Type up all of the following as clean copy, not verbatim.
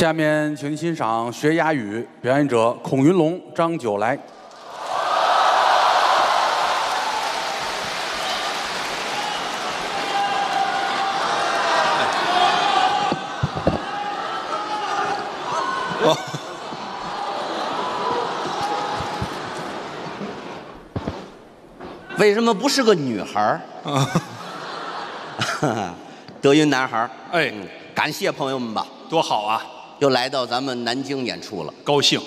下面，请您欣赏学哑语，表演者孔云龙、张九来。 为什么不是个女孩啊？德云男孩哎，感谢朋友们吧，多好啊！又来到咱们南京演出了，高兴。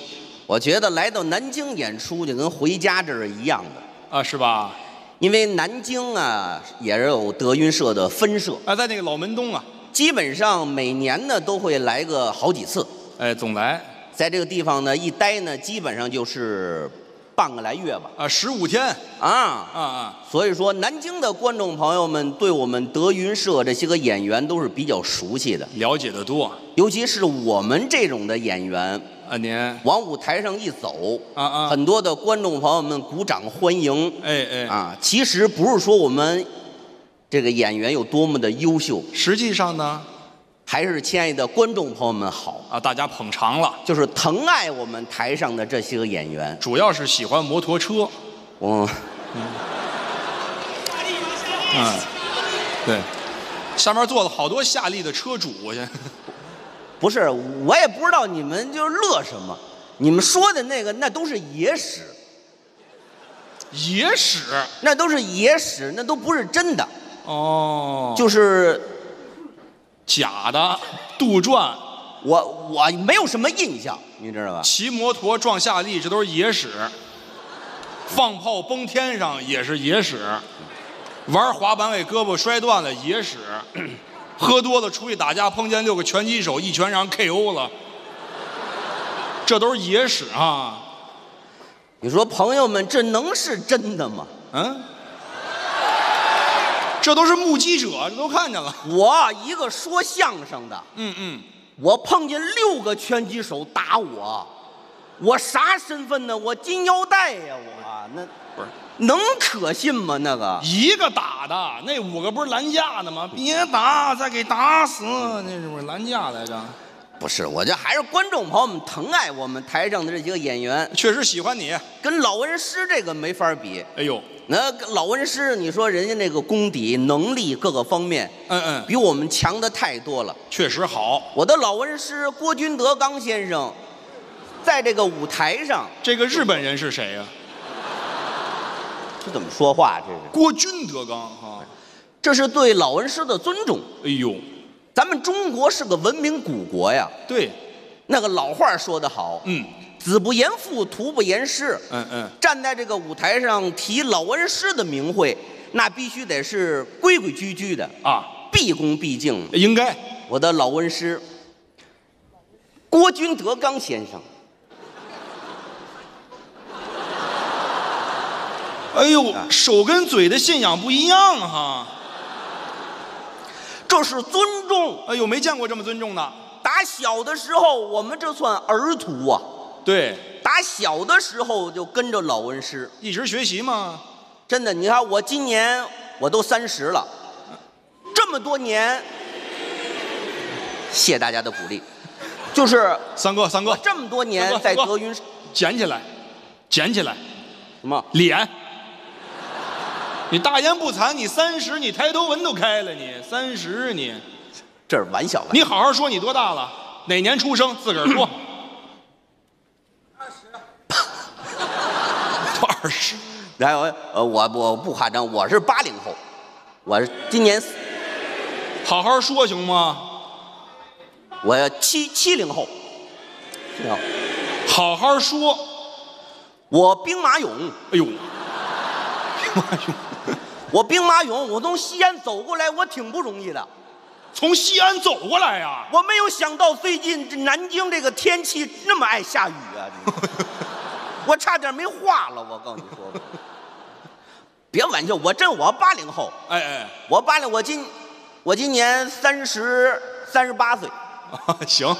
我觉得来到南京演出就跟回家这是一样的啊，是吧？因为南京啊也是有德云社的分社啊，在那个老门东啊，基本上每年呢都会来个好几次。哎，总来，在这个地方呢一待呢，基本上就是。 半个来月吧，啊，15天啊！所以说，南京的观众朋友们对我们德云社这些个演员都是比较熟悉的，了解的多。尤其是我们这种的演员啊，您往舞台上一走啊，很多的观众朋友们鼓掌欢迎。哎啊，其实不是说我们这个演员有多么的优秀，实际上呢，还是亲爱的观众朋友们好。 啊，大家捧场了，就是疼爱我们台上的这些个演员，主要是喜欢摩托车。对，下面坐了好多夏利的车主，我现在不是，我也不知道你们就是乐什么，你们说的那个那都是野史，野史那都是野史，那都不是真的哦，就是假的杜撰。 我没有什么印象，你知道吧？骑摩托撞夏利，这都是野史；放炮崩天上也是野史；玩滑板给胳膊摔断了野史；喝多了出去打架碰见6个拳击手，一拳让 KO 了，这都是野史啊！你说朋友们，这能是真的吗？嗯。 这都是目击者，这都看见了。我一个说相声的，我碰见6个拳击手打我，我啥身份呢？我金腰带呀，我那不是能可信吗？那个一个打的，那5个不是拦架的吗？别打，再给打死，那是不是拦架来着？不是，我这还是观众朋友们疼爱我们台上的这几个演员，确实喜欢你，跟老恩师这个没法比。哎呦。 那老恩师，你说人家那个功底、能力各个方面，比我们强的太多了，确实好。我的老恩师郭君德纲先生，在这个舞台上，这个日本人是谁呀？这怎么说话？这是郭君德纲啊，这是对老恩师的尊重。哎呦，咱们中国是个文明古国呀。对，那个老话说得好。嗯。 子不言父，徒不言师。站在这个舞台上提老恩师的名讳，那必须得是规规矩矩的啊，毕恭毕敬。应该。我的老恩师郭君德纲先生。哎呦，手跟嘴的信仰不一样哈。这是尊重。哎呦，没见过这么尊重的。打小的时候，我们这算儿徒啊。 对，打小的时候就跟着老恩师一直学习嘛。真的，你看我今年我都30了，这么多年，谢谢大家的鼓励。就是三哥，这么多年在德云，捡起来，什么脸？你大言不惭，你30，你抬头纹都开了，你30你，这是玩笑吧？你好好说，你多大了？哪年出生？自个儿说。20，然后我不夸张，我是80后，我是今年，好好说行吗？我要70后，好好说，我兵马俑，哎呦，兵马俑，我兵马俑，我从西安走过来，我挺不容易的，从西安走过来呀、啊，我没有想到最近这南京这个天气那么爱下雨啊。我差点没话了，我告诉你说，别玩笑，我80后，我今年38岁，行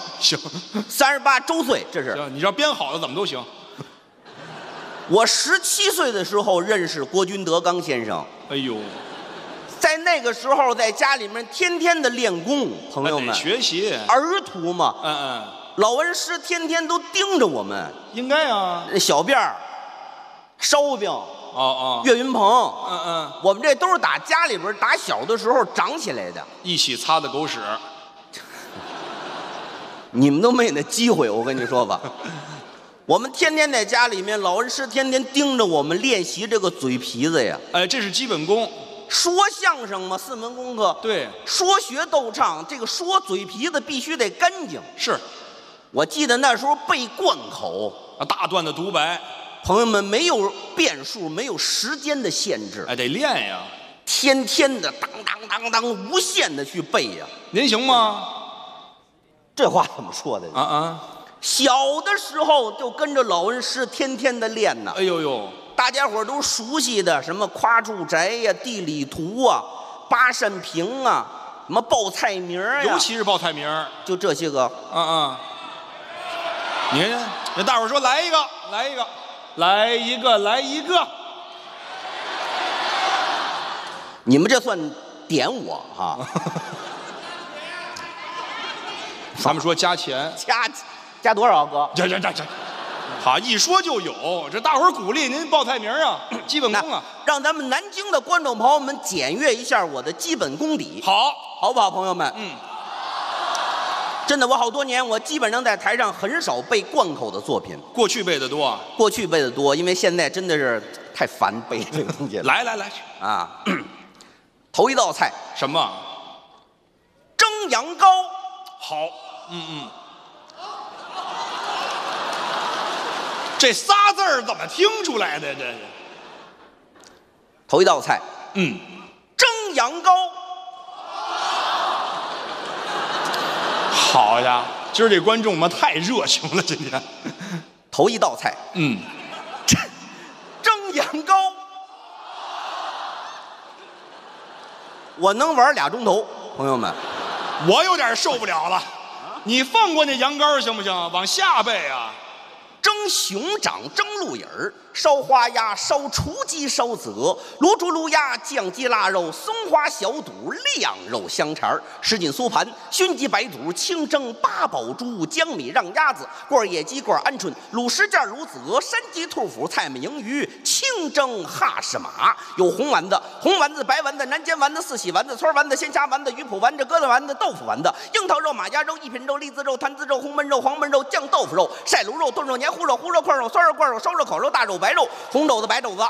，38周岁，这是，行，你要编好了怎么都行。我17岁的时候认识郭君德纲先生，哎呦，在那个时候在家里面天天的练功，朋友们、学习，儿徒嘛，老文师天天都盯着我们。应该啊。小辫儿、烧饼。 哦哦，岳云鹏，嗯嗯，我们这都是打家里边打小的时候长起来的，一起擦的狗屎，你们都没那机会，我跟你说吧，我们天天在家里面，老恩师天天盯着我们练习这个嘴皮子呀，哎，这是基本功，说相声嘛，4门功课，对，说学逗唱，这个说嘴皮子必须得干净，是，我记得那时候背贯口啊，大段的独白。 朋友们，没有变数，没有时间的限制，哎，得练呀，天天的当当当当，无限的去背呀。您行吗？这话怎么说的？啊啊！小的时候就跟着老恩师天天的练呢。哎呦呦，大家伙都熟悉的什么夸住宅呀、地理图啊、八扇屏啊，什么报菜名呀，尤其是报菜名，就这些个。啊啊！你看，那大伙说来一个，来一个。 来一个，来一个！你们这算点我哈？咱们说加钱，加多少哥？这，好一说就有。这大伙儿鼓励您报菜名啊，基本功啊，让咱们南京的观众朋友们检阅一下我的基本功底，好不好，朋友们？嗯，真的，我好多年，我基本上在台上很少背贯口的作品。过去背的多啊，过去背的多，因为现在真的是太烦背这个东西了。来啊，头一道菜什么？蒸羊羔。好，嗯。这仨字儿怎么听出来的？这是头一道菜，嗯，蒸羊羔。 好呀，今儿这观众们太热情了，今天。头一道菜，嗯，蒸羊羔，我能玩2钟头，朋友们。我有点受不了了，你放过那羊羔行不行？往下背啊，蒸熊掌，蒸鹿眼儿，烧花鸭，烧雏鸡，烧鹅，卤猪卤鸭，酱鸡腊肉，松花小肚，晾肉香肠，什锦酥盘，熏鸡白肚，清蒸八宝猪，江米让鸭子，罐野鸡，罐鹌鹑，卤什件，卤子鹅，山鸡兔脯，菜焖银鱼，清蒸哈士马，有红丸子、红丸子、白丸子、南煎丸子、四喜丸子、村丸子、鲜虾丸子、鱼脯丸子、疙瘩丸子、豆腐丸子、樱桃肉、马鸭肉、一品肉、栗子肉、坛子肉、红焖肉、黄焖肉、酱豆腐肉、晒卤肉、炖肉、黏糊肉、糊肉、块肉、酸肉、罐肉、烧肉、烤肉、大肉、白肉。 红肘子、白肘子、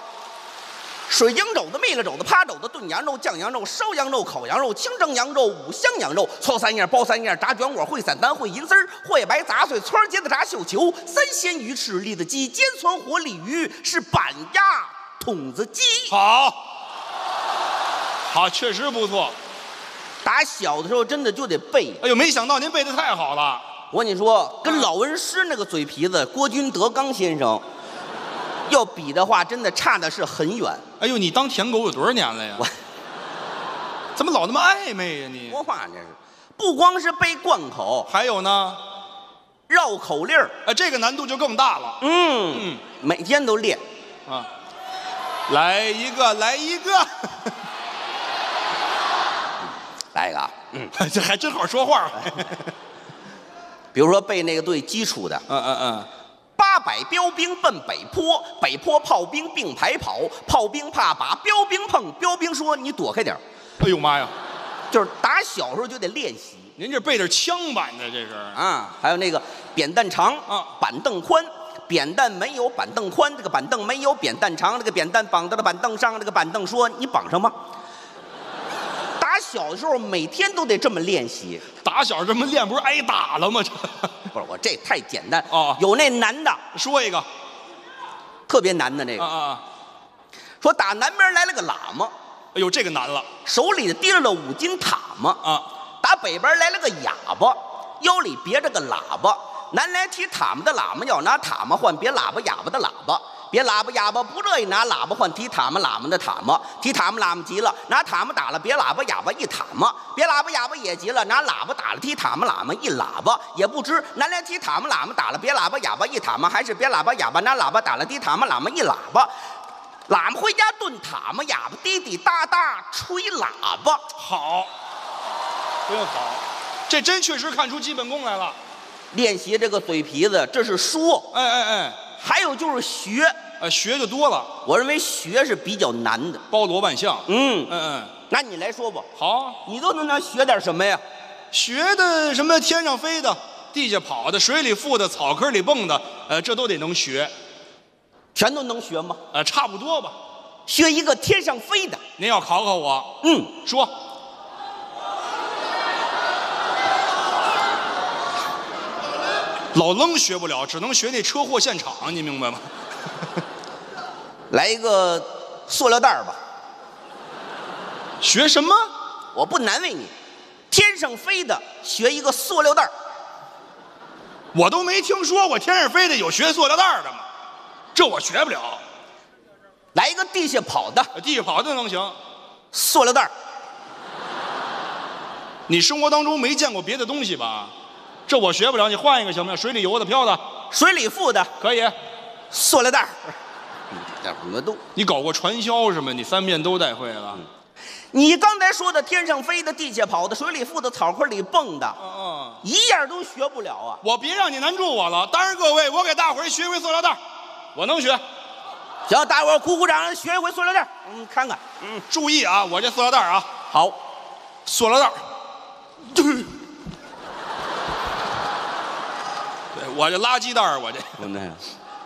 水晶肘子、蜜了肘子、趴肘子、炖羊肉、酱羊肉、烧羊肉、烤羊肉、清蒸羊肉、五香羊肉、搓三样、包三样、炸卷果、烩散丹、烩银丝儿、烩白杂碎、汆茄子炸绣球、三鲜鱼翅、栗子鸡、煎酸活鲤鱼、是板鸭、筒子鸡。好，确实不错。打小的时候真的就得背。哎呦，没想到您背的太好了。我跟你说，跟老文师那个嘴皮子，郭君德纲先生。 要比的话，真的差的是很远。哎呦，你当舔狗有多少年了呀？我怎么老那么暧昧呀、你？说话这是，不光是背贯口，还有呢，绕口令儿。哎，这个难度就更大了。嗯，每天都练。啊，来一个，来一个啊！这还真好说话。比如说背那个最基础的。嗯。 800标兵奔北坡，北坡炮兵并排跑，炮兵怕把标兵碰，标兵说你躲开点。哎呦妈呀！就是打小时候就得练习。您这背点枪版的这是啊，还有那个扁担长啊，板凳宽，扁担没有板凳宽，这个板凳没有扁担长，这个扁担绑到了板凳上，这个板凳说你绑上吧。打小的时候每天都得这么练习，打小这么练不是挨打了吗？这。 不是我这太简单哦，有那男的说一个特别难的那个，说打南边来了个喇嘛，哎呦这个难了，手里提着了5斤塔嘛啊，打北边来了个哑巴，腰里别着个喇叭，南来提塔嘛的喇嘛要拿塔嘛换别喇叭哑巴的喇叭。 别喇叭哑巴不乐意拿喇叭换提塔嘛喇嘛的塔嘛，提塔嘛喇嘛急了，拿塔嘛打了别喇叭哑巴一塔嘛，别喇叭哑巴也急了，拿喇叭打了提塔嘛喇嘛一喇叭，也不知南来提塔嘛喇嘛打了别喇叭哑巴一塔嘛，还是别喇叭哑巴拿喇叭打了提塔嘛喇嘛一喇叭，喇嘛回家炖塔嘛，哑巴滴滴答答吹喇叭，好，真好，这真确实看出基本功来了。练习这个嘴皮子，这是说。哎。还有就是学，学就多了。我认为学是比较难的，包罗万象。嗯。那你来说吧。好，你都能学点什么呀？学的什么？天上飞的，地下跑的，水里浮的，草坑里蹦的，这都得能学。全都能学吗？差不多吧。学一个天上飞的。您要考考我？嗯，说。老愣学不了，只能学那车祸现场，你明白吗？来一个塑料袋吧。学什么？我不难为你。天上飞的学一个塑料袋。我都没听说过天上飞的有学塑料袋的吗？这我学不了。来一个地下跑的。地下跑的能行。塑料袋。你生活当中没见过别的东西吧？这我学不了，你换一个行不行？水里游的、漂的，水里浮的可以。塑料袋，什么都。你搞过传销是吗？你三遍都带会了。你刚才说的天上飞的、地下跑的、水里浮的、草坑里蹦的，一样都学不了啊！我别让你难住我了。当然，各位，我给大伙儿学会塑料袋，我能学。行，大伙儿鼓鼓掌，学会塑料袋。看看，注意啊，我这塑料袋啊，好，塑料袋。我这垃圾袋儿，我这，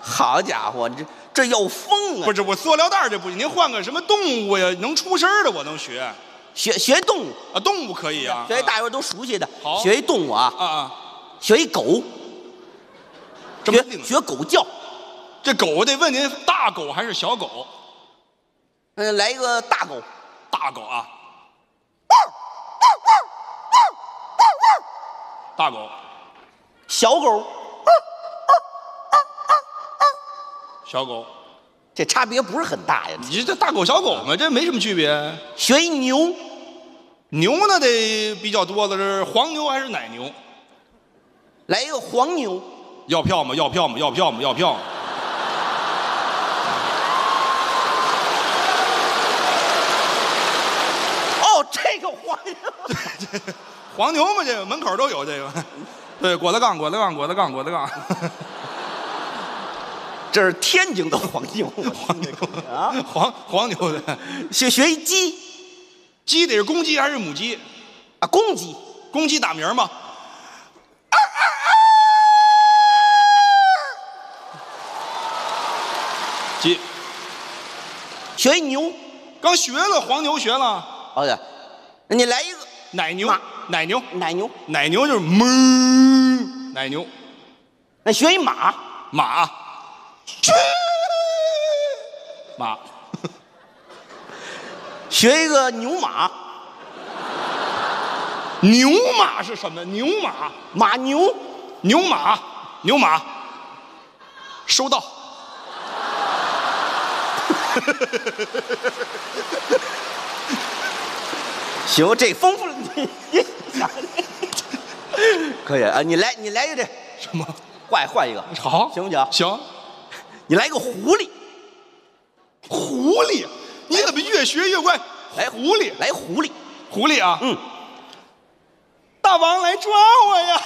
好家伙，这要疯啊！不是我塑料袋儿这不行，您换个什么动物呀？能出声的我能学，学动物啊，动物可以啊，学大伙都熟悉的，好，学一动物啊，学一狗，学狗叫，这狗得问您大狗还是小狗？来一个大狗，大狗啊，大狗，小狗。小狗，这差别不是很大呀。你这大狗小狗嘛，这没什么区别。学一牛，牛呢得比较多的是黄牛还是奶牛？来一个黄牛。要票吗？要票吗？要票吗？要票吗？哦，这个黄牛，黄牛嘛，这个门口都有这个。对，郭德纲，郭德纲，郭德纲，郭德纲。这是天津的黄牛，黄牛的，学一鸡，鸡得是公鸡还是母鸡？啊，公鸡，公鸡打鸣吗？鸡，学一牛，刚学了黄牛学了，好的，那你来一个奶牛，奶牛，奶牛，奶牛就是哞，奶牛，那学一马，马。去马，学一个牛马。牛马是什么？牛马，马牛，牛马，牛马。收到。行，这丰富了，可以啊！你来一个这什么？换一个，好，行不行？行。你来个狐狸，狐狸，你怎么越学越怪？来狐狸，来狐狸，狐狸啊！大王来抓我呀！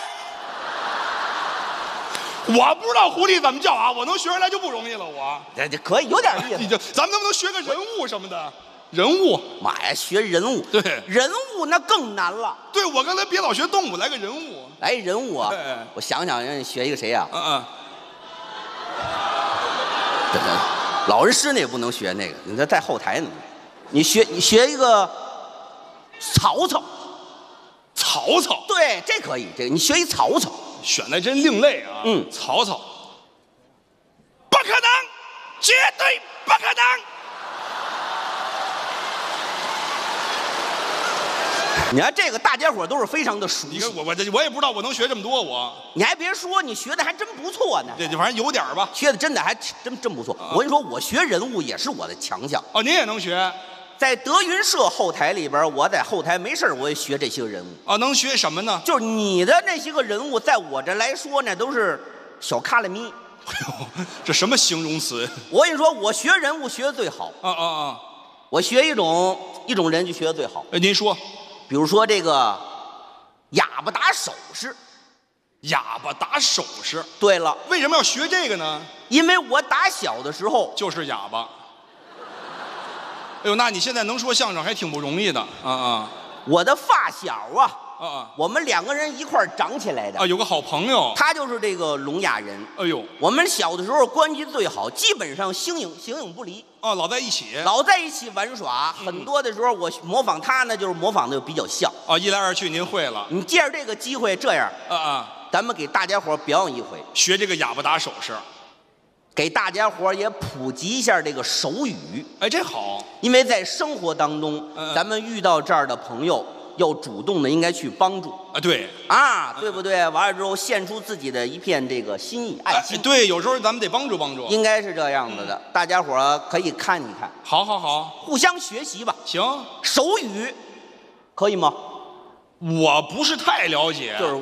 我不知道狐狸怎么叫啊，我能学出来就不容易了。我这可以有点意思。你就咱们能不能学个人物什么的？人物，妈呀，学人物，对，人物那更难了。对，我刚才别老学动物，来个人物，来人物啊！我想想，让你学一个谁呀？老人师那也不能学那个，你这在后台呢。你学一个曹操，曹操，对，这可以，这个你学一曹操，选的真另类啊。曹操，不可能，绝对不可能。你看这个，大家伙都是非常的熟悉。你看我也不知道我能学这么多，我。你还别说，你学的还真不错呢。对，反正有点吧。学的真的还真不错。我跟你说，我学人物也是我的强项。哦，您也能学？在德云社后台里边，我在后台没事我也学这些人物。啊，能学什么呢？就是你的那些个人物，在我这来说呢，都是小卡拉咪。哎呦，这什么形容词？我跟你说，我学人物学的最好。我学一种人就学的最好。哎，您说。比如说这个哑巴打手势，哑巴打手势。对了，为什么要学这个呢？因为我打小的时候就是哑巴。哎呦，那你现在能说相声还挺不容易的啊！我的发小啊，我们两个人一块儿长起来的啊，有个好朋友，他就是这个聋哑人。哎呦，我们小的时候关系最好，基本上形影不离。哦，老在一起，老在一起玩耍。很多的时候，我模仿他呢，就是模仿的比较像。啊，一来二去，您会了。你借着这个机会，这样咱们给大家伙表演一回，学这个哑巴打手势。 给大家伙也普及一下这个手语，哎，这好，因为在生活当中，咱们遇到这儿的朋友，要主动的应该去帮助啊，对啊，对不对？完了之后献出自己的一片这个心意、爱心，对，有时候咱们得帮助帮助，应该是这样子的。大家伙可以看一看，好好好，互相学习吧。行，手语可以吗？我不是太了解，就是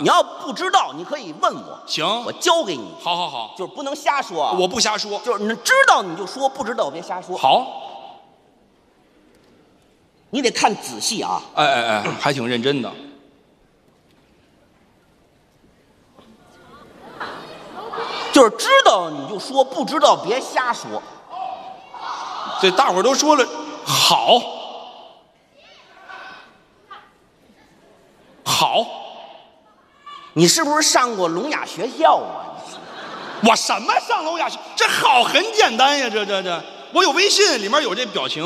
你要不知道，你可以问我。行，我教给你。好好好，就是不能瞎说啊。我不瞎说，就是你知道你就说，不知道别瞎说。好，你得看仔细啊。哎，还挺认真的。就是知道你就说，不知道别瞎说。对，大伙儿都说了，好。 好，你是不是上过聋哑学校啊？我什么上聋哑学？这好很简单呀，这，我有微信，里面有这表情。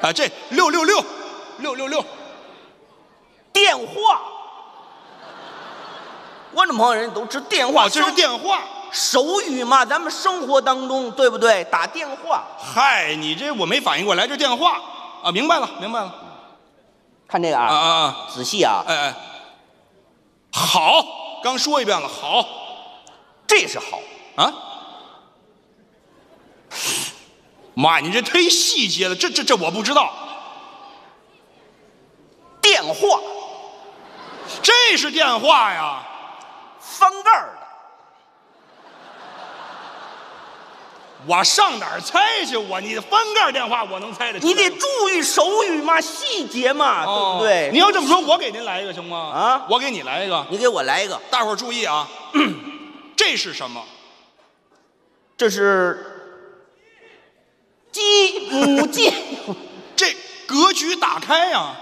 啊，这666，电话。观众朋友，人都知电话，这是电话。 手语嘛，咱们生活当中对不对？打电话。嗨，你这我没反应过来，这电话啊，明白了。 看这个啊，仔细啊！哎，好，刚说一遍了，好，这是好啊！妈，你这忒细节了，这我不知道。电话，这是电话呀，翻盖儿的。我上哪儿猜去？你翻盖电话我能猜得出来。你得注意手语嘛，细节嘛，对不对？你要这么说，我给您来一个行吗？啊，我给你来一个，你给我来一个。大伙儿注意啊，这是什么？这是鸡母鸡。这格局打开呀。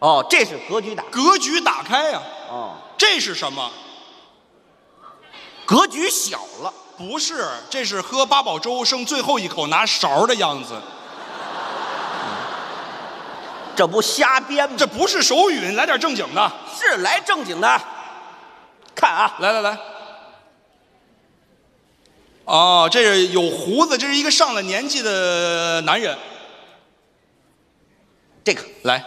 哦，这是格局打开。格局打开呀。哦，这是什么？格局小了。 不是，这是喝八宝粥剩最后一口拿勺的样子。这不瞎编吗？这不是手语，来点正经的。是来正经的，看啊，来。哦，这是有胡子，这是一个上了年纪的男人。这个来。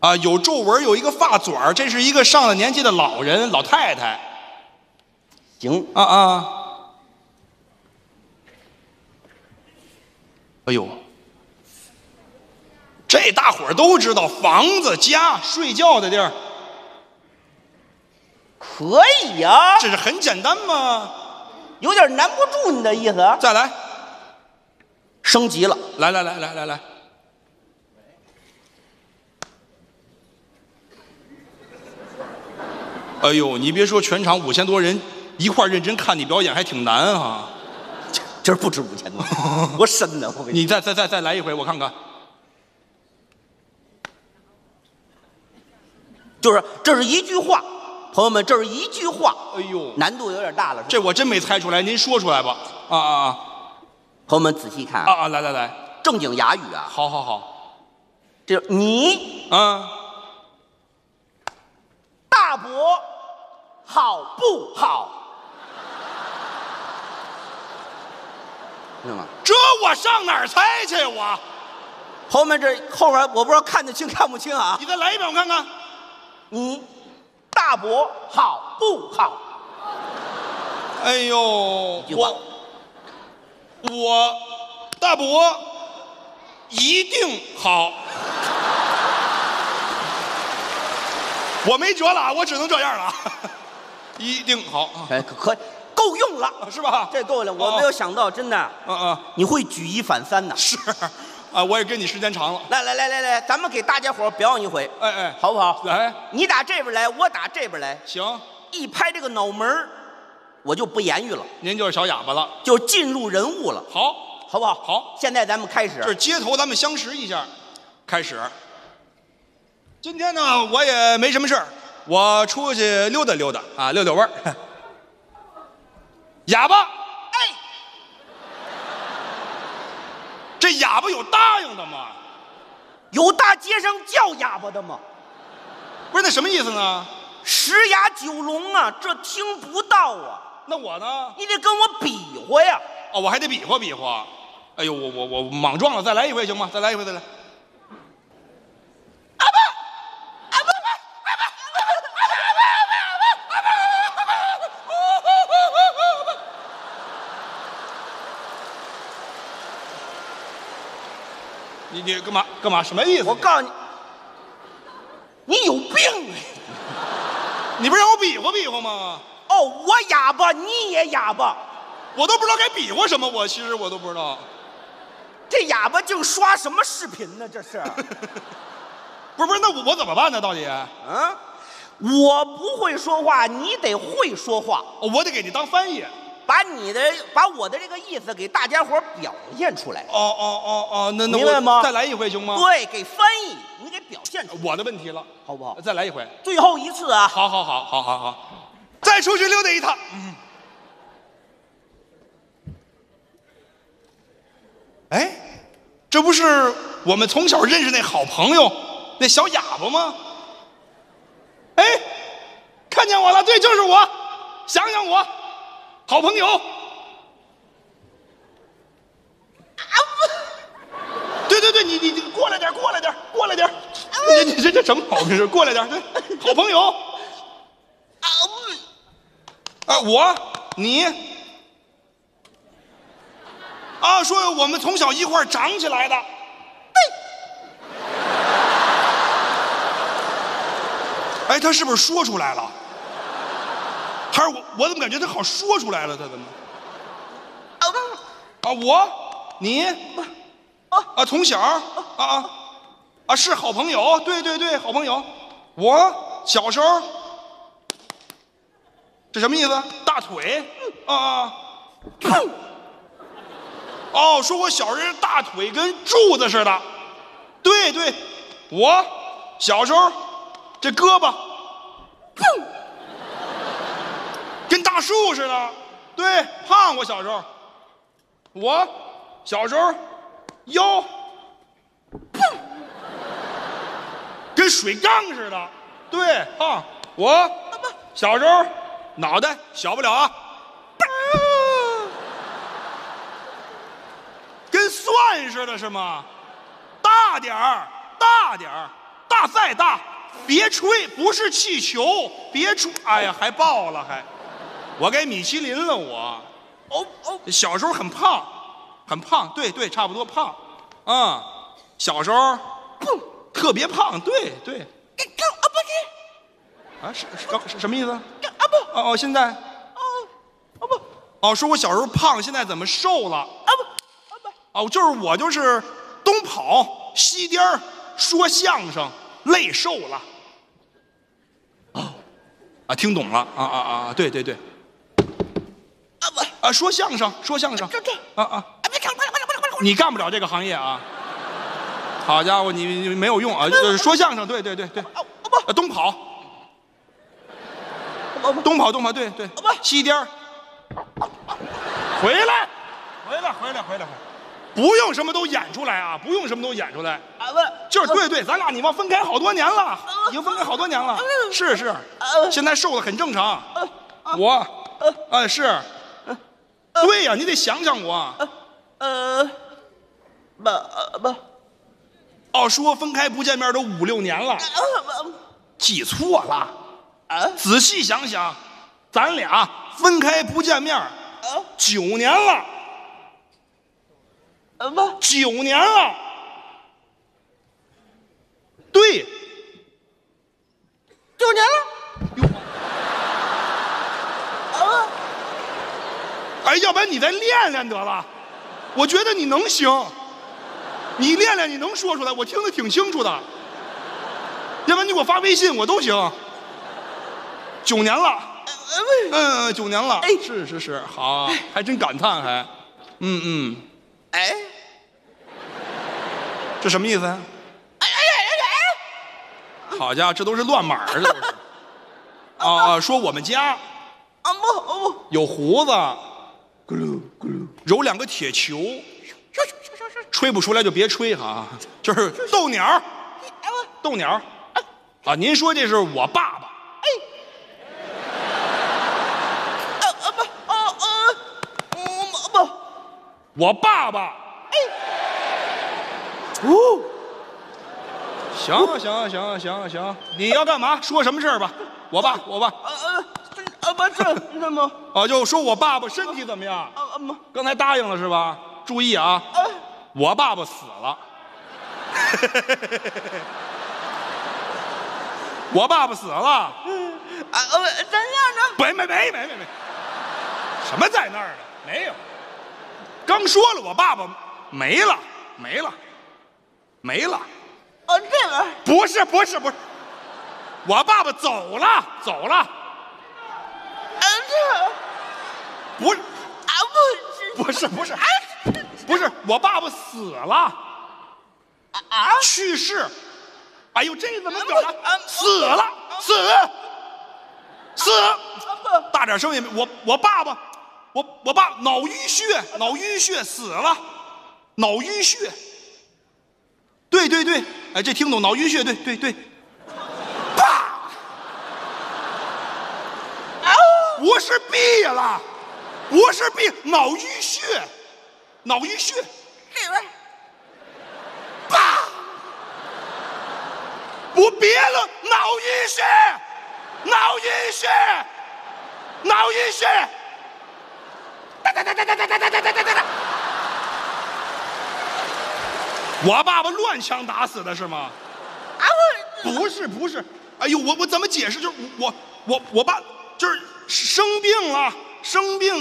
啊，有皱纹，有一个发卷儿，这是一个上了年纪的老人，老太太。 行啊！哎呦，这大伙儿都知道，房子、家、睡觉的地儿，可以呀。这是很简单嘛，有点难不住你的意思啊。再来，升级了，来。 哎呦，你别说，全场5000多人一块认真看你表演，还挺难啊！今儿不止5000多，多深呢！我跟你再来一回，我看看。就是这是一句话，朋友们，这是一句话。哎呦，难度有点大了。这我真没猜出来，您说出来吧。啊！朋友们仔细看啊！来，正经哑语啊！好，这你啊，大伯。 好不好？这我上哪儿猜去？我后面这后边我不知道看得清看不清啊！你再来一遍，我看看。你大伯好不好？哎呦，我大伯一定好。我没辙了，我只能这样了。 一定好，哎，可够用了，是吧？这够了，我没有想到，真的，你会举一反三的。是，啊，我也跟你时间长了。来，咱们给大家伙表演一回，哎，好不好？来，你打这边来，我打这边来，行。一拍这个脑门我就不言语了。您就是小哑巴了，就进入人物了。好，好不好？好，现在咱们开始。就是街头咱们相识一下，开始。今天呢，我也没什么事儿，我出去溜达溜达啊，遛遛弯儿。哑巴，哎，这哑巴有答应的吗？有大街上叫哑巴的吗？不是，那什么意思呢？十哑九聋啊，这听不到啊。那我呢？你得跟我比划呀。哦，我还得比划比划。哎呦，我莽撞了，再来一回行吗？再来一回。你干嘛？什么意思？我告诉你，你有病啊！你不让我比划比划吗？哦，我哑巴，你也哑巴，我都不知道该比划什么。其实我都不知道，这哑巴净刷什么视频呢？这是，不是？那我怎么办呢？到底？嗯，我不会说话，你得会说话。我得给你当翻译。把我的这个意思给大家伙表现出来。哦，那明白吗？再来一回行吗？对，给翻译，你给表现出来。我的问题了，好不好？再来一回，最后一次啊！好，再出去溜达一趟。嗯。哎，这不是我们从小认识那好朋友，那小哑巴吗？哎，看见我了，对，就是我，想想我。好朋友，啊不，对，你过来点，你这什么毛病？过来点，对，好朋友，啊不，啊我你，啊说我们从小一块长起来的，哎，他是不是说出来了？还是我怎么感觉他好说出来了？他怎么？啊，我你啊，从小啊是好朋友，对，好朋友。我小时候，这什么意思？大腿啊？哦，说我小时候大腿跟柱子似的，对，我小时候这胳膊。跟大树似的，对，胖。我小时候腰，跟水缸似的，对，胖。我小时候脑袋小不了啊，跟蒜似的，是吗？大点儿，大再大，别吹，不是气球，别吹，哎呀，还爆了还。我该米其林了，我，哦，小时候很胖，对，差不多胖，啊，小时候，特别胖，对，啊不，啊是什么意思？啊不，哦现在，哦不，哦说我小时候胖，现在怎么瘦了？啊不，哦我就是东跑西颠儿，说相声累瘦了，啊听懂了，对。啊，说相声，你干不了这个行业啊！好家伙，你没有用啊！说相声，对，东跑，对，西颠儿，回来，不用什么都演出来啊！啊不，就是对，咱俩你忘分开好多年了，已经分开好多年了，是，现在瘦的很正常。我，哎是。对呀，你得想想我。不。哦，说分开不见面都5、6年了，记错了。啊，仔细想想，咱俩分开不见面，9年了。不，9年了。对，9年了。哎，要不然你再练练得了，我觉得你能行。你练练，你能说出来，我听得挺清楚的。要不然你给我发微信，我都行。9年了，9年了，哎，是，好，还真感叹，还，哎，这什么意思呀？哎，好家伙，这都是乱码，这都是。啊，说我们家，不，有胡子，咕噜咕噜，揉2个铁球。吹不出来就别吹哈，就是豆鸟，豆鸟，啊，您说这是我爸爸？哎，不，我爸爸。哎，哦，行，你要干嘛？说什么事儿吧？我爸。不是那么啊，就说我爸爸身体怎么样？刚才答应了是吧？注意啊。我爸爸死了，我爸爸死了，在那儿呢？没，什么在那儿呢？没有，刚说了我爸爸没了，哦，这个不是，我爸爸走了，这不是不是。不是我爸爸死了，去世，哎呦，这怎么表达？死了，死，大点声音，我爸脑淤血死了，脑淤血，对，哎，这听懂脑淤血，对，爸，我是毙了，脑淤血。脑淤血，这边，爸，我别了，脑淤血，哒哒，我爸爸乱枪打死的是吗？不是，哎呦，我怎么解释？就是我爸就是生病了，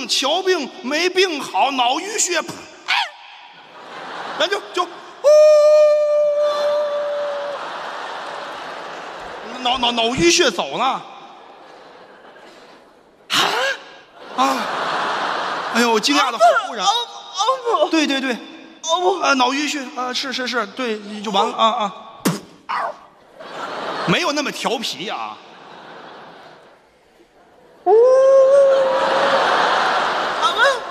瞧病没病好，脑淤血。咱就，脑淤血走了，哎呦，惊讶的好突然，对，脑淤血啊，是，对，就完了啊，没有那么调皮啊，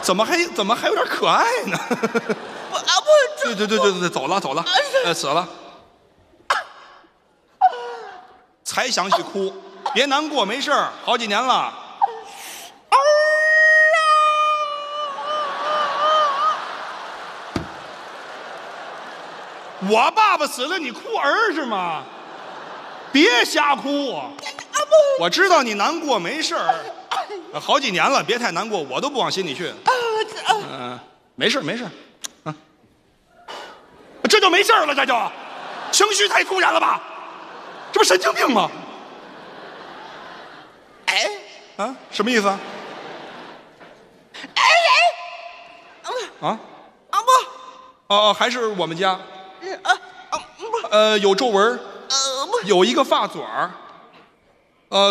怎么还有点可爱呢？对，走了，死了，才想起哭，别难过，没事儿，好几年了。我爸爸死了，你哭儿是吗？别瞎哭啊！我知道你难过，没事儿，好几年了，别太难过，我都不往心里去。没事。这就没事了，这就情绪太突然了吧？这不神经病吗？哎，什么意思啊？哎，不，还是我们家，有皱纹，有一个发嘴儿，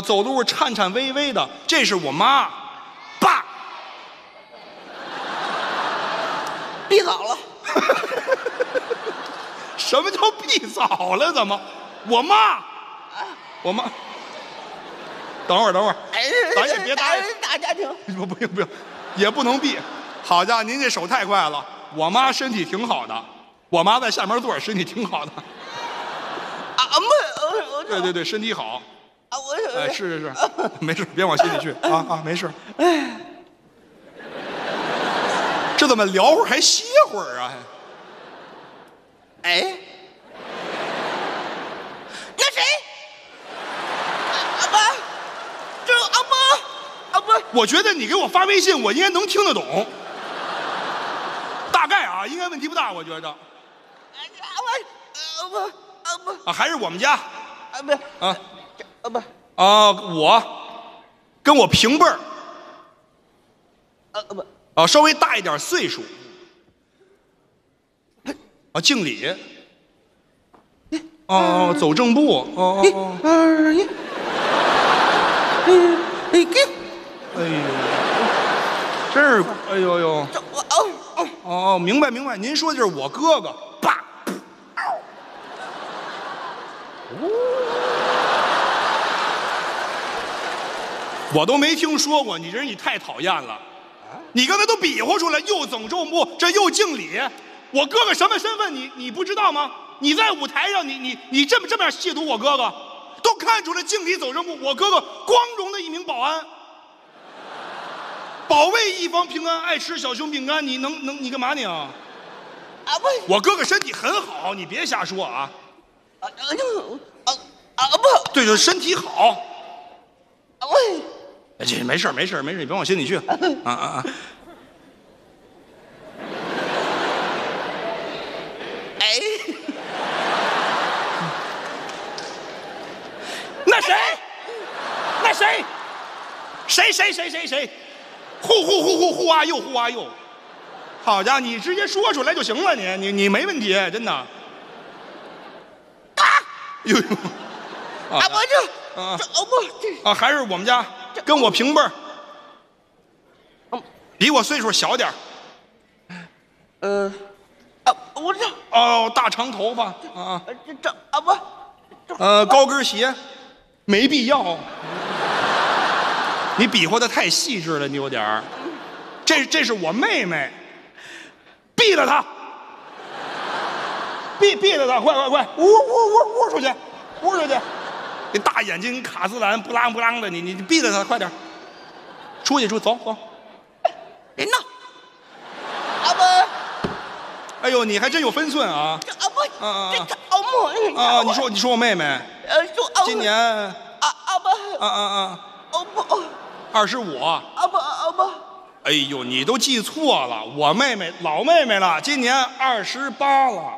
走路颤颤巍巍的，这是我妈，爸，别搞了。什么叫必早了？怎么？我妈，等会儿，咱也别打家庭，不用，也不能避。好家伙，您这手太快了。我妈身体挺好的，我妈在下面坐着，身体挺好的。对，身体好。哎，是，没事，别往心里去啊，没事。这怎么聊会儿还歇会儿啊？哎，那谁？不，我觉得你给我发微信，我应该能听得懂，大概啊，应该问题不大，我觉着。还是我们家。我跟我平辈儿。稍微大一点岁数。啊，敬礼。哦，走正步。哦哦哦。1、2、1。哎给。哎呦，这儿，哎呦呦。哦哦。明白明白，您说就是我哥哥。爸。我都没听说过，你这人你太讨厌了，你刚才都比划出来，又走正步，这又敬礼，我哥哥什么身份你不知道吗？你在舞台上你这么样亵渎我哥哥，都看出来敬礼走正步，我哥哥光荣的一名保安，保卫一方平安，爱吃小熊饼干，你干嘛你啊？啊不，我哥哥身体很好，你别瞎说啊。不，对对，身体好。喂。这没事没事没事，你别往心里去。啊！哎，那谁，谁，护啊又护啊又，好家伙，你直接说出来就行了，你没问题，真的。啊！呦呦，啊不就。啊，不，啊，还是我们家跟我平辈儿，比我岁数小点儿。我这哦，大长头发啊，这啊不，高跟鞋，没必要。你比划的太细致了，你有点儿。这是我妹妹，毙了她，毙了她，快，呜出去，呜出去。那大眼睛卡斯兰不啷不啷的，你闭着他，快点，出去走，别闹，阿伯，哎呦，你还真有分寸啊！阿伯，啊，你说我妹妹，今年25，阿伯，哎呦，你都记错了，我妹妹老妹妹了，今年28了。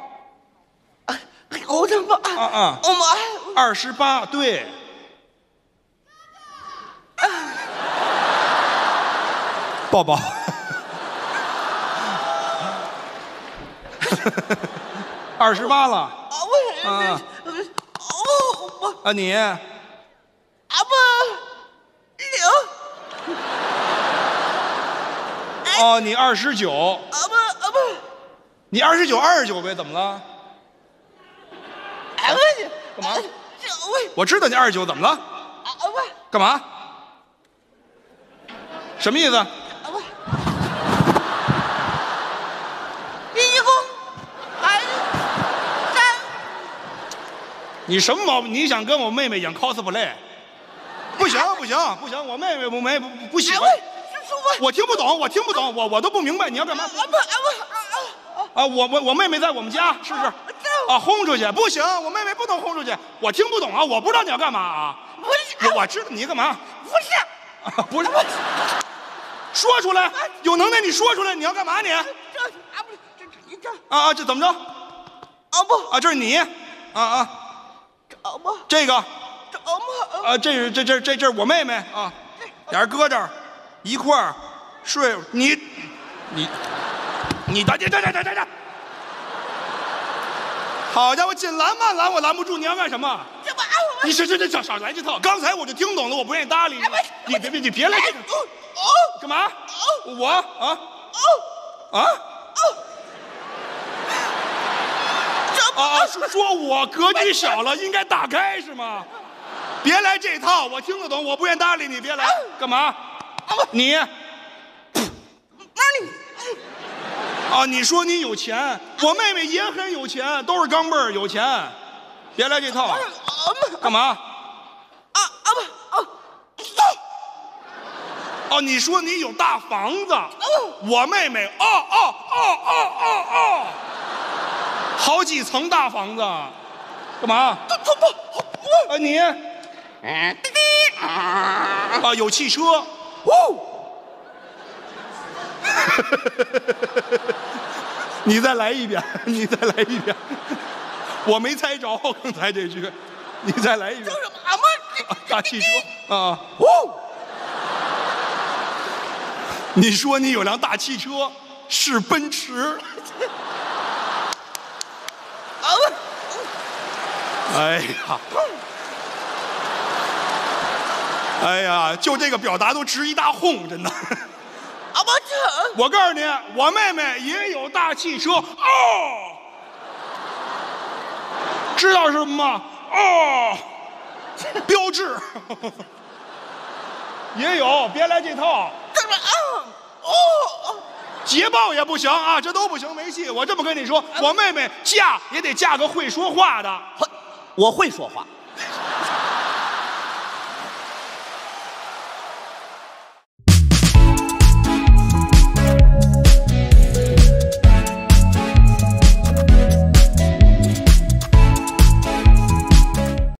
我的妈！我妈28，对。抱抱。28了。啊！啊你。啊不，0。哦，你29。啊不。你29呗？怎么了？哎喂，干嘛？我知道你29，怎么了？干嘛？什么意思？你什么毛病？你想跟我妹妹演 cosplay？ 不行，我妹妹不喜欢。我听不懂，我都不明白你要干嘛。啊，我妹妹在我们家，是不是？啊，轰出去不行，我妹妹不能轰出去，我听不懂啊，我不知道你要干嘛啊。不是，我知道你干嘛。不是，说出来，有能耐你说出来，你要干嘛你？这啊，这怎么着？啊不，啊这是你，啊，这个，啊这是我妹妹啊，俩人搁这儿一块儿睡，你站。好家伙，紧拦慢拦，我拦不住，你要干什么？你这少来这套！刚才我就听懂了，我不愿意搭理你。你别来这个！干嘛？我啊！啊！说我格局小了，应该打开是吗？别来这套，我听得懂，我不愿意搭理你，别来。干嘛？你。啊！你说你有钱，我妹妹也很有钱，都是钢镚儿有钱，别来这套。干嘛？哦，你说你有大房子，我妹妹好几层大房子，干嘛？啊你，啊有汽车。你再来一遍，我没猜着刚才这句，你再来一遍。大汽车啊！你说你有辆大汽车，是奔驰。哎呀，哎呀，就这个表达都值一大哄，真的。啊，我告诉你，我妹妹也有大汽车哦，知道什么吗？哦，标志也有，别来这套。干嘛？哦。 捷豹也不行啊，这都不行，没戏。我这么跟你说，我妹妹嫁也得嫁个会说话的。我会说话。